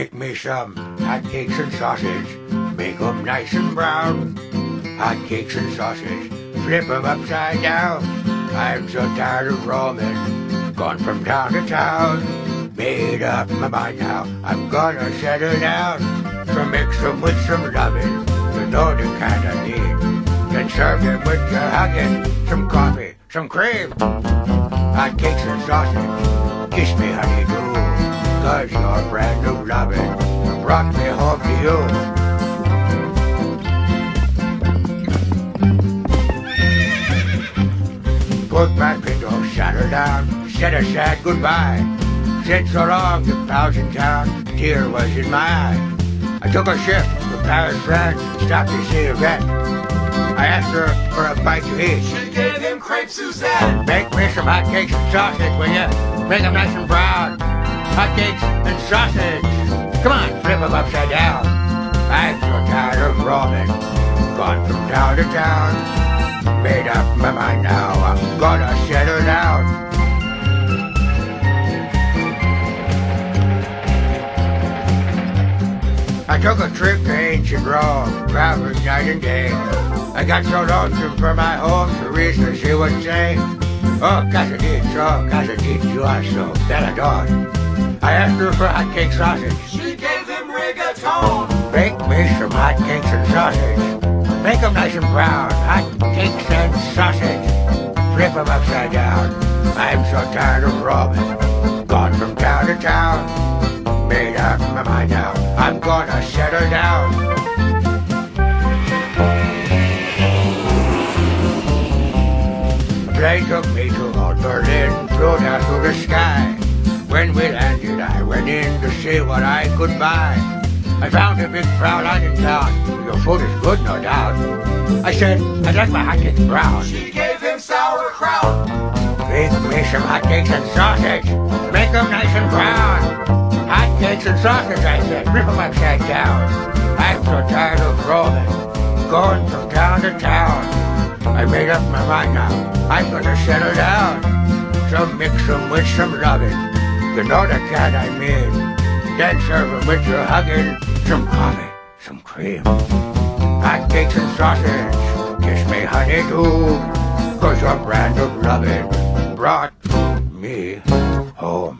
Make me some hotcakes and sausage, make them nice and brown. Hotcakes and sausage, flip them upside down. I'm so tired of ramen, gone from town to town. Made up my mind now, I'm gonna settle down. So mix them with some lovin', you know the kind I need. Then serve them with your huggin', some coffee, some cream. Hotcakes and sausage, kiss me honey do, 'cause your brand new lovin' brought me home to you. Put my pinto saddle down, said a sad goodbye. Said so long to pals in town, tear was in my eye. I took a ship to Paris, France, stopped to see a vet. I asked her for a bite to eat. She gave him crepe Suzette. Make me some hotcakes and sausage, will ya? Make them nice and brown. Hotcakes and sausage. Come on, flip them upside down. I'm so tired of ramen, gone from town to town. Made up my mind now, I'm gonna settle down. I took a trip to ancient Rome, traveling night and day. I got so lonesome for my home, Teresa, she would say, "Oh, casa di giosso, bella donna." I asked her for hotcake sausage. She gave him rigatone. Make me some hotcakes and sausage. Make them nice and brown, hotcakes and sausage. Flip them upside down. I'm so tired of ramen, gone from town to town. Made up my mind now, I'm gonna settle down. The plane took me to old Berlin, flew down through the sky. When we landed, I went in to see what I could buy. I found a big Fraulein in town. "Your food is good, no doubt." I said, "I'd like my hotcakes brown." She gave him sauerkraut. Make me some hotcakes and sausage. Make them nice and brown. Hotcakes and sausage, I said. Rip them upside down. I'm so tired of rolling, going from town to town. I made up my mind now, I'm gonna settle down. So mix them with some loving, you know the kind I mean. Then serve them with your huggin', some coffee, some cream. Hotcakes and sausage, kiss me honey do, 'cause your brand of lovin' brought me home.